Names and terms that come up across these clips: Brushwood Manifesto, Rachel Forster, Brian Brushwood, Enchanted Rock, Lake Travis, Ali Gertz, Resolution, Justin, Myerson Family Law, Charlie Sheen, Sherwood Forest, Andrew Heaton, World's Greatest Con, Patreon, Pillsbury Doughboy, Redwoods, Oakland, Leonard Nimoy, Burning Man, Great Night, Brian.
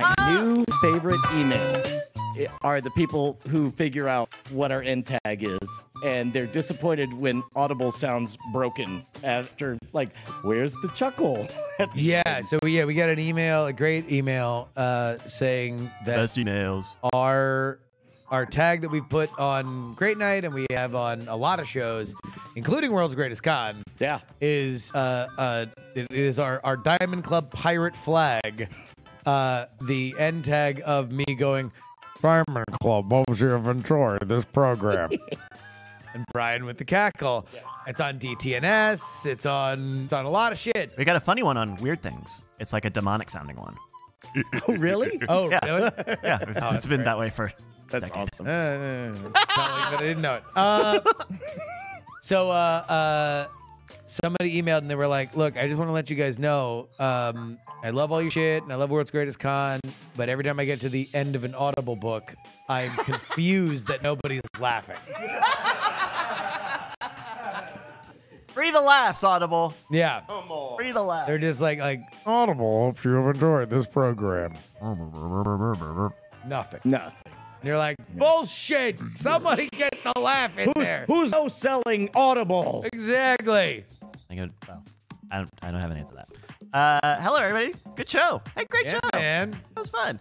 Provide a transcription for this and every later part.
My new favorite email are the people who figure out what our end tag is, and they're disappointed when Audible sounds broken after, like, where's the chuckle? Yeah, so we got an email, a great email, saying that best emails are... Our tag that we put on Great Night and we have on a lot of shows, including World's Greatest Con, is it is our Diamond Club pirate flag. The end tag of me going, Diamond Club, hope you have enjoyed this program. And Brian with the cackle. Yes. It's on DTNS. It's on a lot of shit. We got a funny one on Weird Things. It's like a demonic sounding one. Oh, really? Oh, yeah. Really? Yeah. Oh, it's been great. That way for... That's awesome. I didn't know it. So somebody emailed and they were like, look, I just want to let you guys know, I love all your shit and I love World's Greatest Con, but every time I get to the end of an Audible book, I'm confused that nobody's laughing. Free the laughs, Audible. Yeah. Free the laughs. They're just like Audible, hope you've enjoyed this program. Nothing. And you're like, bullshit! Somebody get the laugh in there. Who's no selling Audible? Exactly. I don't have an answer to that. Hello, everybody. Good show. Hey, great show, man. That was fun.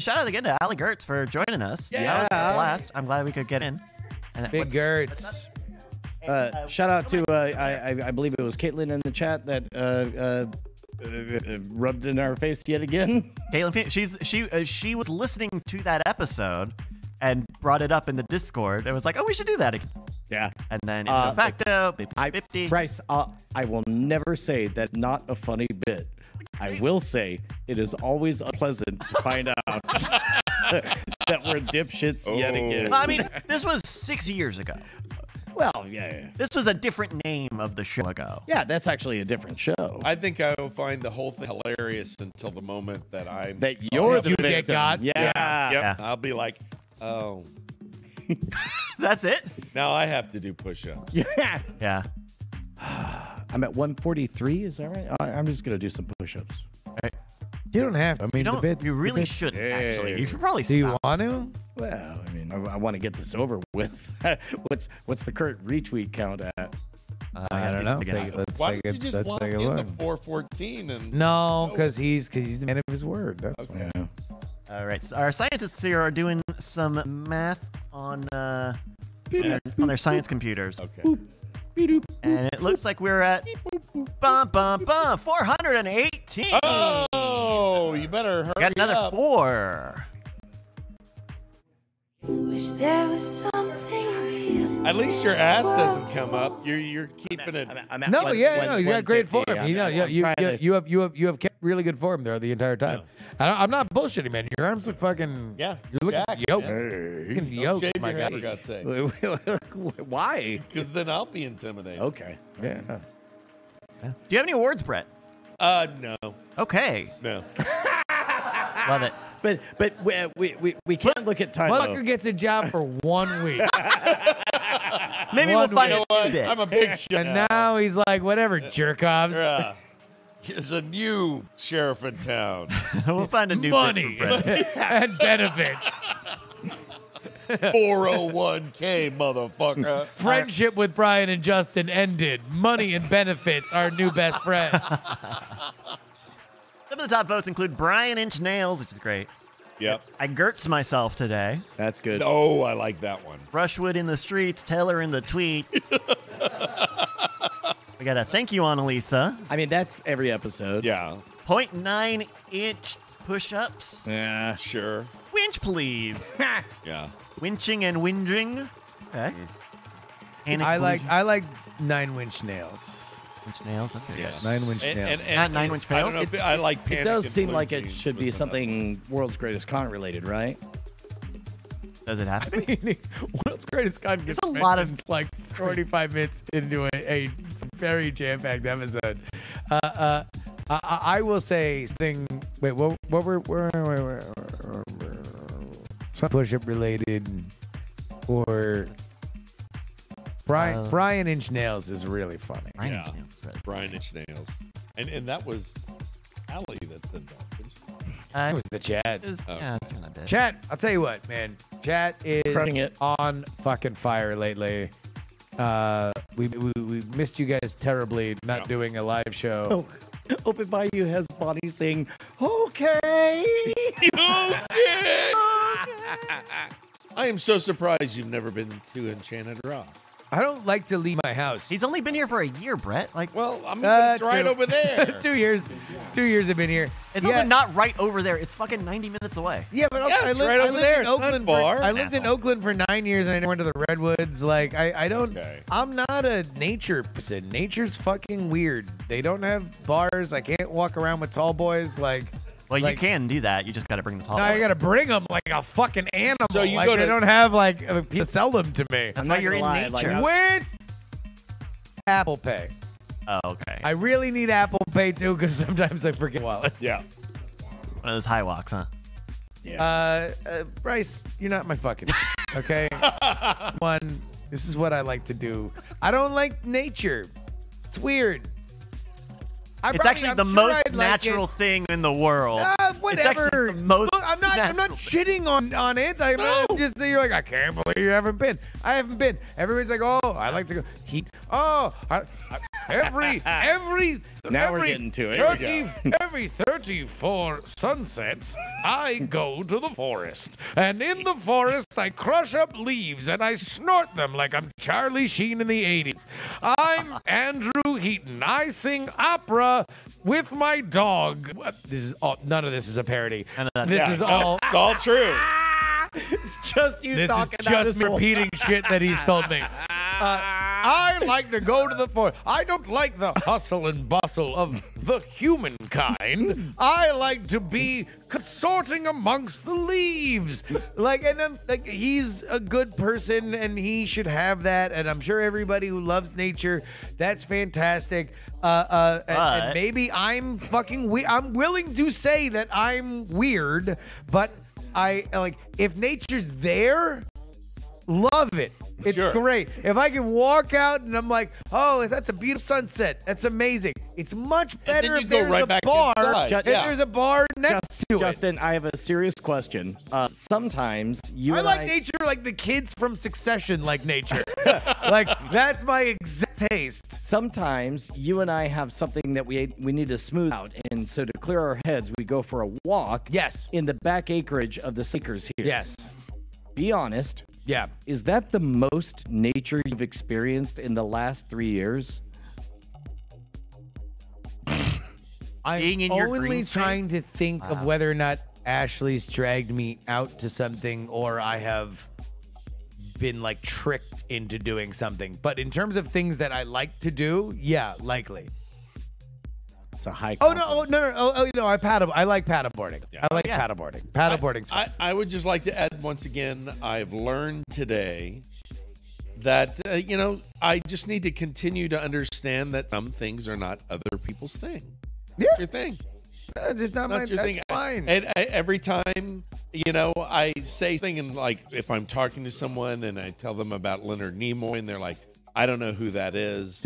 Shout out again to Ali Gertz for joining us. Yeah, that was a blast. I'm glad we could get in. And big Gertz. Shout out to I believe it was Caitlin in the chat that. Rubbed in our face yet again. Caitlin, she was listening to that episode and brought it up in the Discord. It was like, oh, we should do that again. Yeah. And then in facto, Bryce, I will never say that's not a funny bit. I will say it is always unpleasant to find out that we're dipshits yet again. I mean, this was 6 years ago. Well, yeah. This was a different name of the show ago. Yeah, that's actually a different show. I think I will find the whole thing hilarious until the moment that you're the victim. Get got. Yeah. I'll be like, oh. That's it? Now I have to do push-ups. Yeah. Yeah. I'm at 143. Is that right? I'm just going to do some push-ups. All right. You don't have to. I mean, you really shouldn't, actually. You should probably stop. Do you want to? Well, I mean, I want to get this over with. What's the current retweet count at? I don't know. Why don't you just log in to 414? No, because he's the man of his word. That's okay. All right. So our scientists here are doing some math on their science computers. Okay. And it looks like we're at 418. Oh, you better hurry up. Got another four. Wish there was something real. At least your ass doesn't come up. You're keeping it. He's got great form. You have kept really good form there the entire time. No. I'm not bullshitting, man. Your arms look fucking. Yeah, you're looking yoked. Don't shave my head, for God's sake. Why? Because then I'll be intimidated. Okay. Yeah. Do you have any awards, Brett? No. Okay. No. Love it. But we can't look at time. Fucker gets a job for 1 week. Maybe we'll find out. I'm a big shit. And now he's like, whatever, jerk-offs. There's a new sheriff in town. We'll find a new money and benefit. 401k, motherfucker. Friendship with Brian and Justin ended. Money and benefits, our new best friend. Some of the top votes include Brian Inch Nails, which is great. Yep. I Gertz myself today. That's good. Oh, I like that one. Brushwood in the streets, Taylor in the tweets. We got a thank you, Annalisa. I mean, that's every episode. Yeah. 0.9-inch push-ups. Yeah, sure. Winch, please. Yeah. Winching and whinging. Okay. And I like 9-winch nails. Nails. That's pretty good. 9-winch nails. Not 9-winch fails. I like panic. It does seem like it should be something World's Greatest Con related, right? Does it have to be? I mean, World's Greatest Con gets a lot of like 45 minutes into a very jam-packed episode. I will say thing. Wait, what were push-up related or? Brian Inch Nails is really funny. Brian Inch Nails. And that was Allie that said that. It was the chat. Yeah, chat, I'll tell you what, man. Chat is on fucking fire lately. We missed you guys terribly not doing a live show. Oh. Open by you has Bonnie saying, okay. Okay. I am so surprised you've never been to Enchanted Rock. I don't like to leave my house. He's only been here for a year, Brett. Like, well, I'm right over there. 2 years. 2 years I've been here. It's also not right over there. It's fucking 90 minutes away. Yeah, but also, I lived in Oakland for 9 years, and I never went to the Redwoods. Like, I'm not a nature person. Nature's fucking weird. They don't have bars. I can't walk around with tall boys. Like. Well, like, you can do that. You just got to bring the tall boys. No, you got to bring them like a fucking animal. So you like, they don't have, like, people sell them to me. That's why you're in nature. Like, with Apple Pay. Oh, okay. I really need Apple Pay, too, because sometimes I forget wallet. Yeah. One of those high walks, huh? Yeah. Bryce, you're not my fucking... Okay? One, this is what I like to do. I don't like nature. It's weird. I'm sure it's actually the most natural thing in the world. Whatever. I'm not shitting on it. I'm just you're like, I can't believe you haven't been. I haven't been. Everybody's like, oh, I like to go. Now we're getting to it. Every 34 sunsets, I go to the forest, and in the forest I crush up leaves and I snort them like I'm Charlie Sheen in the '80s. I'm Andrew Heaton. I sing opera with my dog. This is all, none of this is a parody. It's all true. It's just you talking about this. This is just repeating shit that he's told me. I like to go to the forest. I don't like the hustle and bustle of the humankind. I like to be consorting amongst the leaves. Like, and I'm, like, he's a good person, and he should have that. And I'm sure everybody who loves nature, that's fantastic. And maybe I'm fucking weird. I'm willing to say that I'm weird, but I like if nature's there. Love it. It's great. If I can walk out and I'm like, oh, that's a beautiful sunset. That's amazing. It's much better if there's a bar. If there's a bar next to it. Justin, I have a serious question. Sometimes you I like nature like the kids from Succession like nature. Like, that's my exact taste. Sometimes you and I have something that we need to smooth out, and so to clear our heads, we go for a walk. Yes. In the back acreage of the Seekers here. Yes. Be honest. Yeah. Is that the most nature you've experienced in the last 3 years? I'm only trying to think of whether or not Ashley's dragged me out to something or I have been like tricked into doing something. But in terms of things that I like to do, yeah, likely. It's a high. I paddle. I like paddleboarding. Yeah. I like paddleboarding. Paddleboarding's fun. I would just like to add once again, I've learned today that you know, I just need to continue to understand that some things are not other people's thing. Yeah, it's your thing. It's just not my thing. Fine. And every time, you know, I say something, and like if I'm talking to someone and I tell them about Leonard Nimoy, and they're like, I don't know who that is.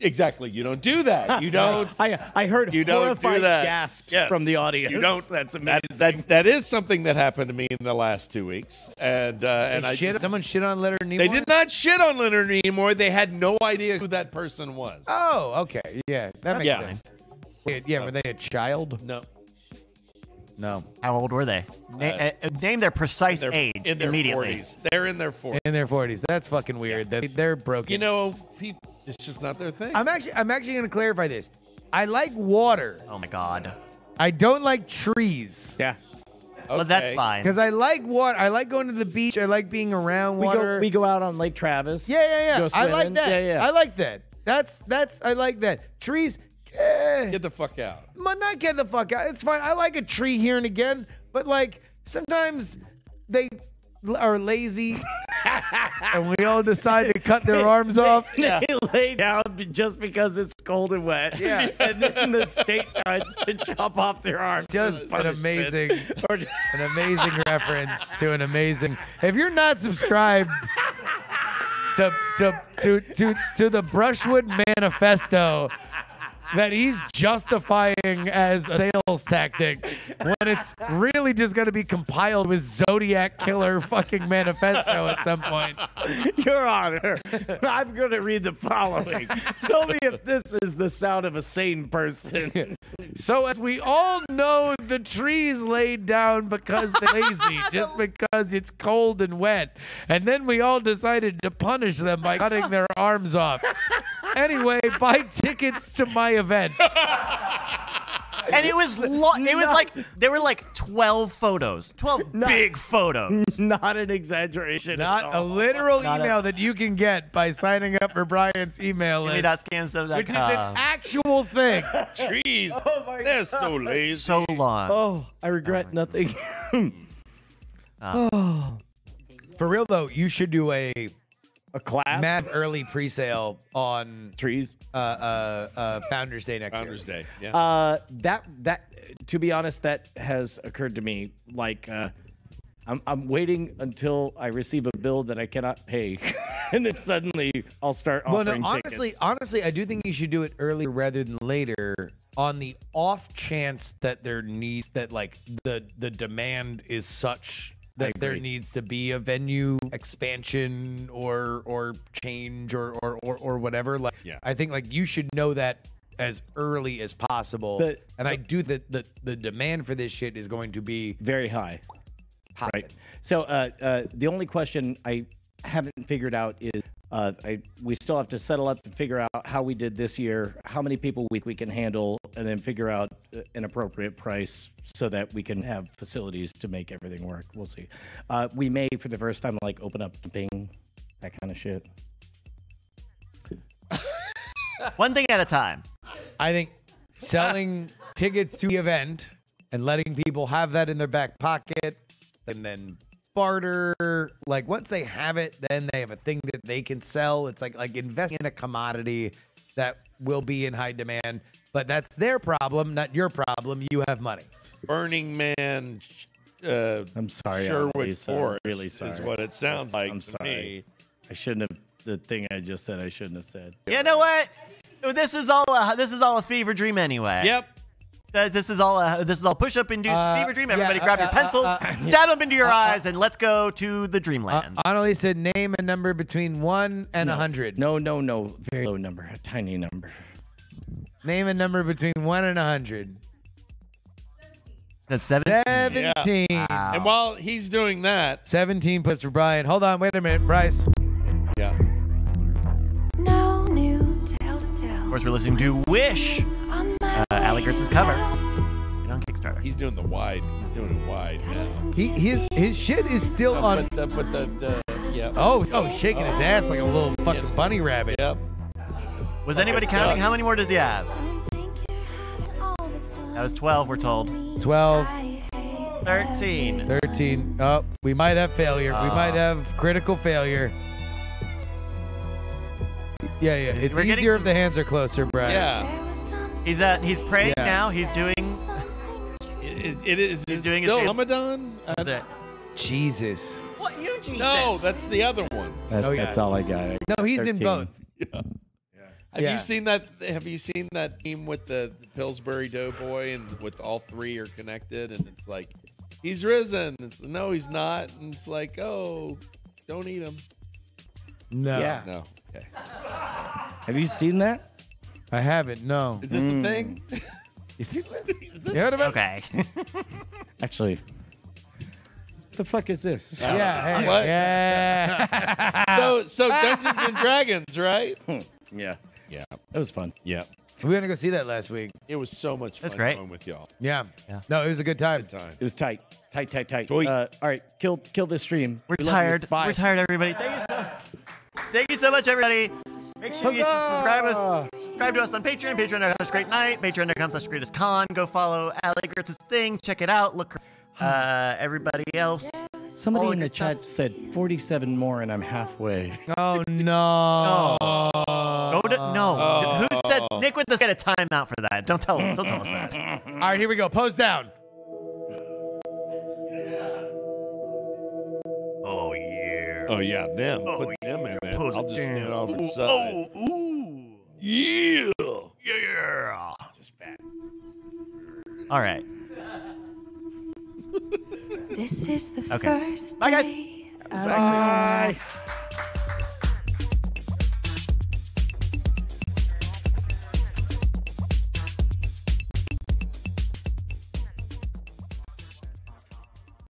Exactly. You don't do that. You don't. I heard you horrified don't do that. Gasps from the audience. You don't. That's amazing. That is something that happened to me in the last 2 weeks. And someone shit on Leonard Nimoy? They did not shit on Leonard Nimoy. They had no idea who that person was. Oh, okay. Yeah, that makes sense. Yeah, were they a child? No. No. How old were they? Name their precise age in their immediately. 40s. They're in their 40s. In their 40s. That's fucking weird. Yeah. They're broken. You know, people, it's just not their thing. I'm actually going to clarify this. I like water. Oh my god. I don't like trees. Yeah. Okay. Well, that's fine. Because I like water. I like going to the beach. I like being around water. We go out on Lake Travis. Yeah. I like that. Yeah. I like that. I like that. Trees. Get the fuck out. Not get the fuck out. It's fine. I like a tree here and again, but like sometimes they are lazy and we all decide to cut their arms off. They lay down just because it's cold and wet. Yeah. And then the state tries to chop off their arms. Just an amazing reference to an amazing. If you're not subscribed to the Brushwood Manifesto, that he's justifying as a sales tactic when it's really just going to be compiled with Zodiac Killer fucking manifesto at some point. Your Honor, I'm going to read the following. Tell me if this is the sound of a sane person. So as we all know, the trees laid down because they're lazy, just because it's cold and wet. And then we all decided to punish them by cutting their arms off. Anyway, buy tickets to my event. And it was like there were like 12 photos, 12 big photos. Not an exaggeration. Not a literal email that you can get by signing up for Brian's email list, which is an actual thing. Trees, oh my God. They're so lazy, so long. Oh, I regret nothing. For real though, you should do a class mad early pre-sale on trees Founders Day next year. Founders Day, yeah. That to be honest, that has occurred to me. Like I'm waiting until I receive a bill that I cannot pay, and then suddenly I'll start offering tickets. Honestly, I do think you should do it earlier rather than later, on the off chance that there needs the demand is such that there needs to be a venue expansion or change or whatever. Like, yeah. I think like you should know that as early as possible. And I do that the demand for this shit is going to be very high. Right. So the only question I haven't figured out is we still have to settle up and figure out how we did this year, how many people we can handle, and then figure out an appropriate price so that we can have facilities to make everything work. We'll see. We may, for the first time, like open up to Bing, that kind of shit. One thing at a time. I think selling tickets to the event and letting people have that in their back pocket and then barter, like once they have it, then they have a thing that they can sell. It's like investing in a commodity that will be in high demand, but that's their problem, not your problem. You have money. Burning Man. I'm sorry, Sherwood Forest really is what it sounds like. I'm sorry. To me. I shouldn't have. The thing I just said, I shouldn't have said. You know what? This is all a fever dream anyway. Yep. This is all push-up induced fever dream. Everybody grab your pencils, stab them into your eyes, and let's go to the dreamland. Annalisa, name a number between 1 and 100. No. Very low number. A tiny number. Name a number between 1 and 100. That's 17. 17. Yeah. Wow. And while he's doing that, 17 puts for Brian. Hold on. Wait a minute, Bryce. Yeah. No new tale to tell. Of course, we're listening to Wish. Ali Gertz's cover on Kickstarter. He's doing the wide. He's doing it wide. Yeah. His shit is still on. Yeah. Oh, he's shaking his ass like a little fucking bunny rabbit. Yep. Was anybody counting? How many more does he have? That was 12. We're told. 12. 13. 13. Oh, we might have failure. We might have critical failure. Yeah. It's easier if the hands are closer, Brad. Yeah. He's praying now. He's doing. He's doing still his Ramadan. Jesus. What you Jesus? No, that's the other one. That's all I got. No, he's 13. In both. Yeah. Have you seen that? Have you seen that meme with the Pillsbury Doughboy and with all three are connected and it's like, he's risen. It's, no, he's not. And it's like, oh, don't eat him. No. Yeah. No. Okay. Have you seen that? I haven't, no. Is this the thing? Is this? You heard about it? Okay. Actually, the fuck is this? Yeah. So Dungeons and Dragons, right? Yeah. That was fun. Yeah. We were going to go see that last week. It was so much fun. That's great. Going with y'all. Yeah. No, it was a good time. It was tight. Tight. All right. Kill this stream. We're tired. Bye. We're tired, everybody. Thank you so much, everybody. Make sure you subscribe to us on Patreon. Patreon.com/Great Night. Patreon.com/Greatest Con. Go follow Ali Gertz's thing. Check it out. Look, everybody else. Somebody in the chat said 47 more, and I'm halfway. Oh no! Who said Nick would get a timeout for that? Don't tell him. Don't tell us that. All right, here we go. Pose down. Oh yeah. Oh yeah, them. Put them in, man. I'll just stand off and side. Yeah. is bad. All right. This is the first day. Bye, guys. Bye.